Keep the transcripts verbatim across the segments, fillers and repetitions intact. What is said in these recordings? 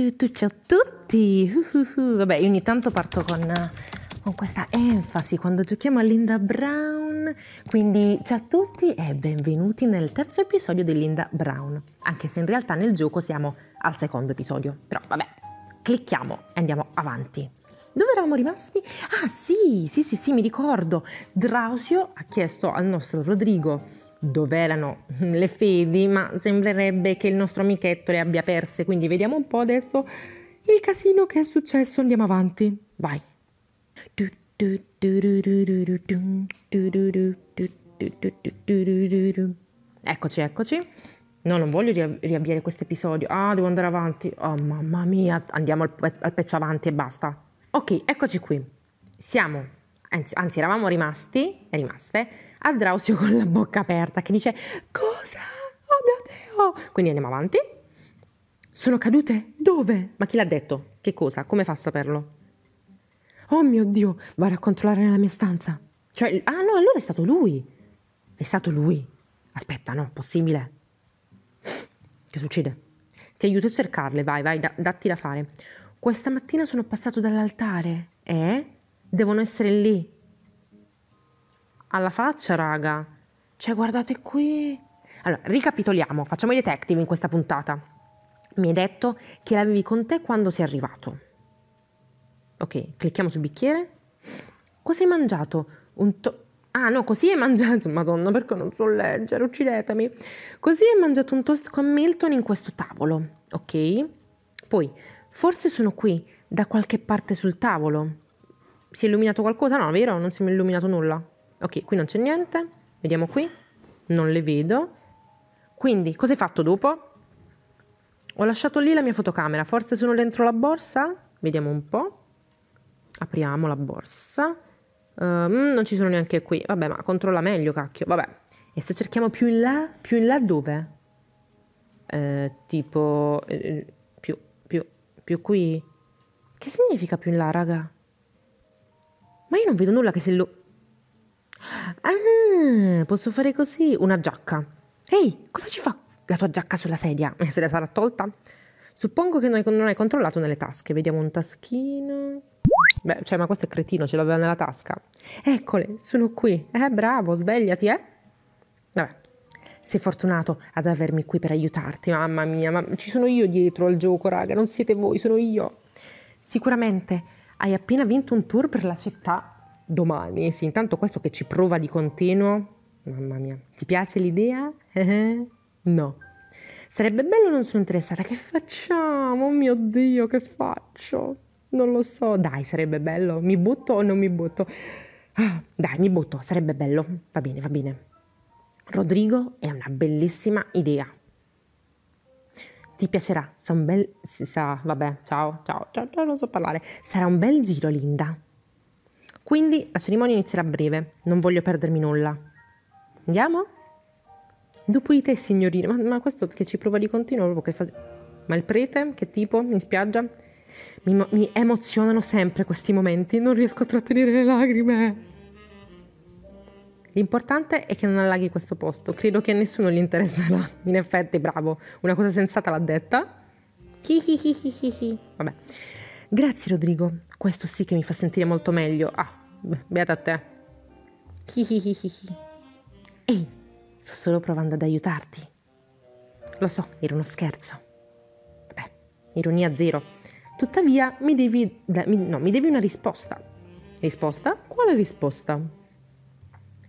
Ciao a tutti! Uh, uh, uh. Vabbè, io ogni tanto parto con, con questa enfasi quando giochiamo a Linda Brown. Quindi ciao a tutti e benvenuti nel terzo episodio di Linda Brown. Anche se in realtà nel gioco siamo al secondo episodio. Però vabbè, clicchiamo e andiamo avanti. Dove eravamo rimasti? Ah sì, sì, sì, sì, mi ricordo. Drausio ha chiesto al nostro Rodrigo dove erano le fedi, ma sembrerebbe che il nostro amichetto le abbia perse, quindi vediamo un po' adesso il casino che è successo. Andiamo avanti, vai. Eccoci, eccoci. No, non voglio ri riavviare questo episodio. Ah, devo andare avanti. Oh, mamma mia, andiamo al, pe al pezzo avanti e basta. Ok, eccoci qui. Siamo, anzi, anzi eravamo rimasti, rimaste, a Drausio con la bocca aperta che dice: cosa? Oh mio Dio! Quindi andiamo avanti. Sono cadute? Dove? Ma chi l'ha detto? Che cosa? Come fa a saperlo? Oh mio Dio, vado a controllare nella mia stanza. Cioè, ah no, allora è stato lui. È stato lui. Aspetta, no, possibile. Che succede? Ti aiuto a cercarle, vai, vai, da, datti da fare. Questa mattina sono passato dall'altare. Eh? Devono essere lì. Alla faccia, raga. Cioè, guardate qui. Allora, ricapitoliamo. Facciamo i detective in questa puntata. Mi hai detto che l'avevi con te quando sei arrivato. Ok, clicchiamo sul bicchiere. Cosa hai mangiato? Un to... Ah, no, così hai mangiato... Madonna, perché non so leggere, uccidetemi. Così hai mangiato un toast con Milton in questo tavolo. Ok. Poi, forse sono qui, da qualche parte sul tavolo. Si è illuminato qualcosa? No, vero? Non si è illuminato nulla. Ok, qui non c'è niente, vediamo qui, non le vedo. Quindi, cosa hai fatto dopo? Ho lasciato lì la mia fotocamera, forse sono dentro la borsa? Vediamo un po'. Apriamo la borsa. Uh, non ci sono neanche qui, vabbè, ma controlla meglio, cacchio, vabbè. E se cerchiamo più in là, più in là dove? Eh, tipo, eh, più, più, più qui? Che significa più in là, raga? Ma io non vedo nulla che se lo... Ah, posso fare così? Una giacca. Ehi, cosa ci fa la tua giacca sulla sedia? Se la sarà tolta? Suppongo che non hai controllato nelle tasche. Vediamo un taschino. Beh, cioè, ma questo è cretino, ce l'aveva nella tasca. Eccole, sono qui. Eh, bravo, svegliati, eh. Vabbè, sei fortunato ad avermi qui per aiutarti. Mamma mia, ma ci sono io dietro al gioco, raga. Non siete voi, sono io. Sicuramente hai appena vinto un tour per la città. Domani, sì, intanto questo che ci prova di continuo. Mamma mia, ti piace l'idea? No. Sarebbe bello, non sono interessata. Che facciamo? Oh mio Dio, che faccio? Non lo so. Dai, sarebbe bello. Mi butto o non mi butto? Ah, dai, mi butto, sarebbe bello. Va bene, va bene. Rodrigo, è una bellissima idea. Ti piacerà. Sarà un bel... Si sa, vabbè, ciao, ciao, ciao, ciao, non so parlare. Sarà un bel giro, Linda. Quindi la cerimonia inizierà a breve, non voglio perdermi nulla. Andiamo? Dopo di te, signorina, ma, ma questo che ci prova di continuo, proprio che fa... Ma il prete, che tipo, in spiaggia? Mi, mi emozionano sempre questi momenti, non riesco a trattenere le lacrime. L'importante è che non allaghi questo posto, credo che a nessuno gli interesserà. In effetti, bravo, una cosa sensata l'ha detta. Hihihihihi. Vabbè. Grazie Rodrigo, questo sì che mi fa sentire molto meglio. Ah, beata a te. Hihihihi. Ehi, sto solo provando ad aiutarti. Lo so, era uno scherzo. Vabbè, ironia zero. Tuttavia, mi devi... No, mi devi una risposta. Risposta? Quale risposta?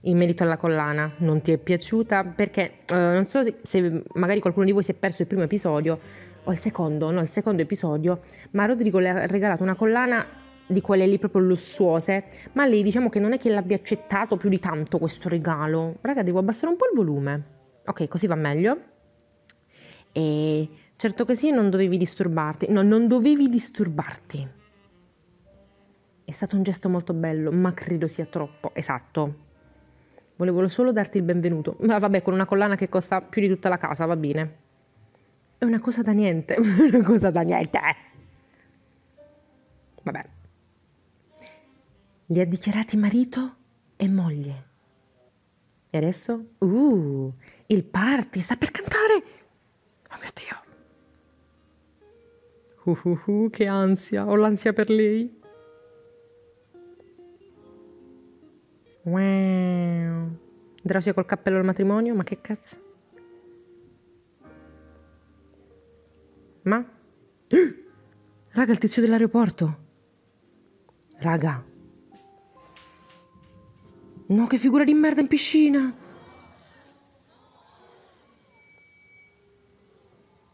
In merito alla collana, non ti è piaciuta? Perché, eh, non so se, se magari qualcuno di voi si è perso il primo episodio, o il secondo, no, il secondo episodio, ma Rodrigo le ha regalato una collana di quelle lì proprio lussuose, ma lei diciamo che non è che l'abbia accettato più di tanto questo regalo. Raga, devo abbassare un po' il volume. Ok, così va meglio. E certo che sì, non dovevi disturbarti. No, non dovevi disturbarti. È stato un gesto molto bello, ma credo sia troppo. Esatto. Volevo solo darti il benvenuto. Ma vabbè, con una collana che costa più di tutta la casa, va bene. È una cosa da niente, una cosa da niente. Vabbè. Li ha dichiarati marito e moglie. E adesso? Uh, il party sta per cantare. Oh mio Dio. Uh, uh, uh, che ansia, ho l'ansia per lei. Wow. Drausio col cappello al matrimonio, ma che cazzo? Ma? Raga, il tizio dell'aeroporto. Raga. No, che figura di merda in piscina.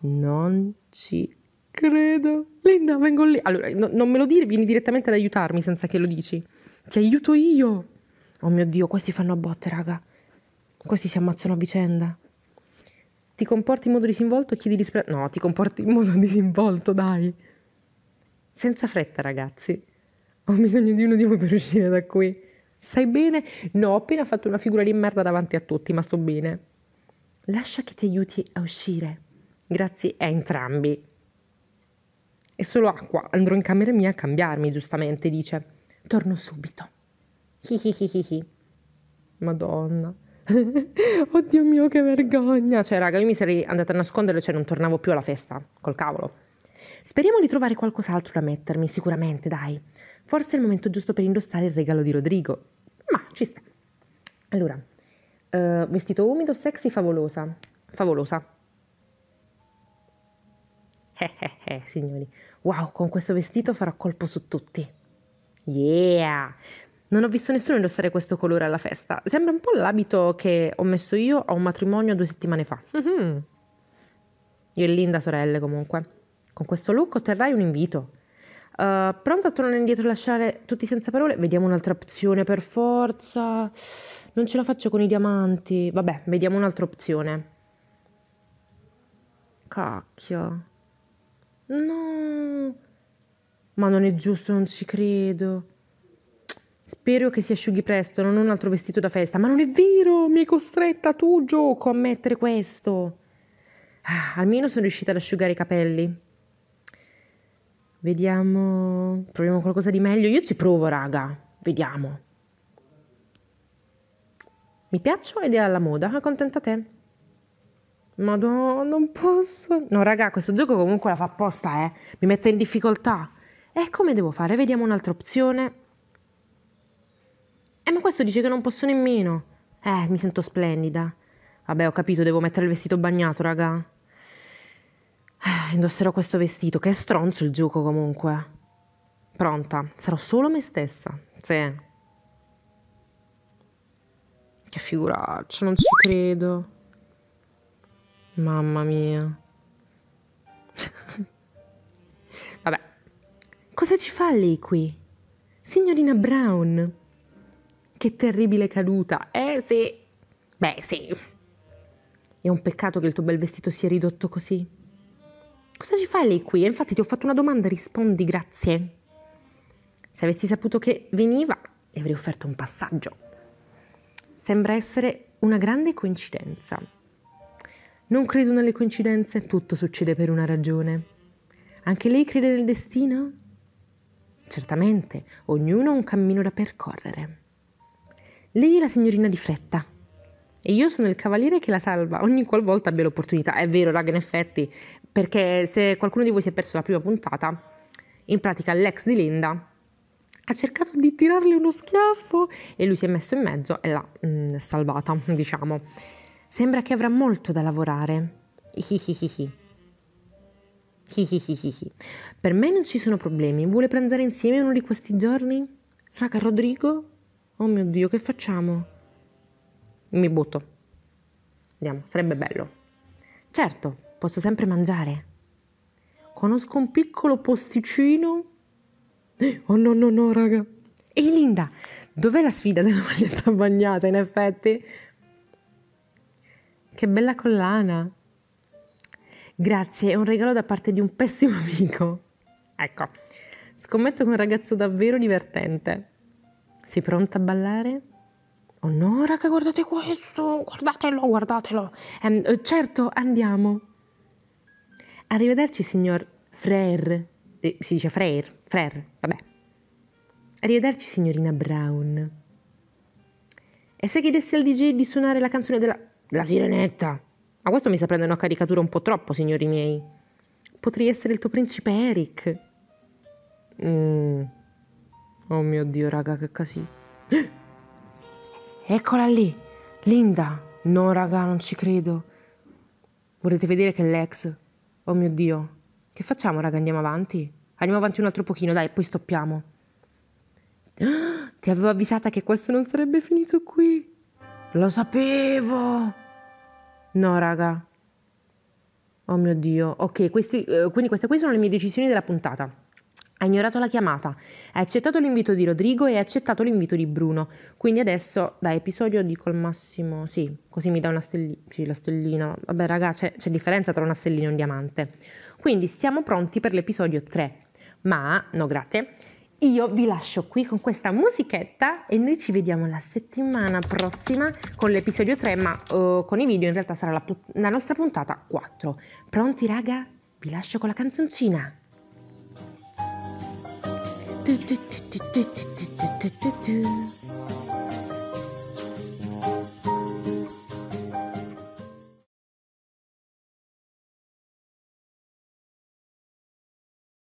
Non ci credo. Linda, vengo lì. Allora, no, non me lo dire, vieni direttamente ad aiutarmi senza che lo dici. Ti aiuto io. Oh mio Dio, questi fanno a botte, raga. Questi si ammazzano a vicenda. Ti comporti in modo disinvolto e chiedi disperato. No, ti comporti in modo disinvolto, dai. Senza fretta, ragazzi. Ho bisogno di uno di voi per uscire da qui. Stai bene? No, ho appena fatto una figura di merda davanti a tutti, ma sto bene. Lascia che ti aiuti a uscire. Grazie a entrambi. È solo acqua. Andrò in camera mia a cambiarmi, giustamente, dice. Torno subito. Hihihihi. Madonna. Oddio mio, che vergogna. Cioè, raga, io mi sarei andata a nascondere, cioè non tornavo più alla festa. Col cavolo. Speriamo di trovare qualcos'altro da mettermi, sicuramente, dai. Forse è il momento giusto per indossare il regalo di Rodrigo. Ma ci sta. Allora, uh, vestito umido, sexy, favolosa. Favolosa. Eh eh eh, signori. Wow, con questo vestito farò colpo su tutti. Yeah! Non ho visto nessuno indossare questo colore alla festa. Sembra un po' l'abito che ho messo io a un matrimonio due settimane fa. Mm-hmm. Io e Linda, sorelle, comunque. Con questo look otterrai un invito. Uh, pronto a tornare indietro e lasciare tutti senza parole? Vediamo un'altra opzione per forza. Non ce la faccio con i diamanti. Vabbè, vediamo un'altra opzione. Cacchio. No. Ma non è giusto, non ci credo. Spero che si asciughi presto, non ho un altro vestito da festa. Ma non è vero, mi hai costretta tu, gioco, a mettere questo. Ah, almeno sono riuscita ad asciugare i capelli. Vediamo, proviamo qualcosa di meglio. Io ci provo, raga. Vediamo. Mi piaccio ed è alla moda. Accontenta te. Madonna, non posso. No, raga, questo gioco comunque la fa apposta, eh. Mi mette in difficoltà. E eh, come devo fare? Vediamo un'altra opzione. Eh, ma questo dice che non posso nemmeno. Eh, mi sento splendida. Vabbè, ho capito, devo mettere il vestito bagnato, raga. Indosserò questo vestito, che è stronzo il gioco comunque. Pronta, sarò solo me stessa. Sì. Che figuraccia, non ci credo. Mamma mia. Vabbè. Cosa ci fa lei qui? Signorina Brown. Che terribile caduta. Eh sì. Beh sì. È un peccato che il tuo bel vestito sia ridotto così. Cosa ci fai lei qui? E infatti ti ho fatto una domanda, rispondi grazie. Se avessi saputo che veniva, le avrei offerto un passaggio. Sembra essere una grande coincidenza. Non credo nelle coincidenze, tutto succede per una ragione. Anche lei crede nel destino? Certamente, ognuno ha un cammino da percorrere. Lei è la signorina di fretta. E io sono il cavaliere che la salva ogni qualvolta abbia l'opportunità. È vero, raga, in effetti, perché se qualcuno di voi si è perso la prima puntata, in pratica l'ex di Linda ha cercato di tirarle uno schiaffo e lui si è messo in mezzo e l'ha mh, salvata, diciamo. Sembra che avrà molto da lavorare. Hihihihi. Hihihihi. Per me non ci sono problemi. Vuole pranzare insieme uno di questi giorni? Raga, Rodrigo? Oh mio Dio, che facciamo? Mi butto. Andiamo, sarebbe bello. Certo, posso sempre mangiare. Conosco un piccolo posticino. Oh no, no, no, raga. Ehi, Linda, dov'è la sfida della maglietta bagnata, in effetti? Che bella collana. Grazie, è un regalo da parte di un pessimo amico. Ecco, scommetto che è un ragazzo davvero divertente. Sei pronta a ballare? Oh no, raga, guardate questo, guardatelo, guardatelo. Um, certo, andiamo. Arrivederci, signor Frere. Eh, si dice Frere, Frere, vabbè. Arrivederci, signorina Brown. E se chiedessi al D J di suonare la canzone della... della sirenetta? Ma questo mi sta prendendo a caricatura un po' troppo, signori miei. potrei essere il tuo principe Eric. Mm. Oh mio Dio, raga, che casino. Eccola lì, Linda. No, raga, non ci credo. Volete vedere che è l'ex? Oh mio Dio. Che facciamo, raga? Andiamo avanti? Andiamo avanti un altro pochino, dai, poi stoppiamo. Ah, ti avevo avvisata che questo non sarebbe finito qui. Lo sapevo. No, raga. Oh mio Dio. Ok, questi, eh, quindi queste qui sono le mie decisioni della puntata. Hai ignorato la chiamata, hai accettato l'invito di Rodrigo e hai accettato l'invito di Bruno. Quindi adesso da episodio dico al massimo... Sì, così mi dà una stellina. Sì, la stellina. Vabbè, raga, c'è differenza tra una stellina e un diamante. Quindi siamo pronti per l'episodio tre. Ma, no grazie, io vi lascio qui con questa musichetta e noi ci vediamo la settimana prossima con l'episodio tre, ma uh, con i video in realtà sarà la, la nostra puntata quattro. Pronti, raga? Vi lascio con la canzoncina. Tu, tu, tu, tu, tu, tu, tu, tu, tu, tu.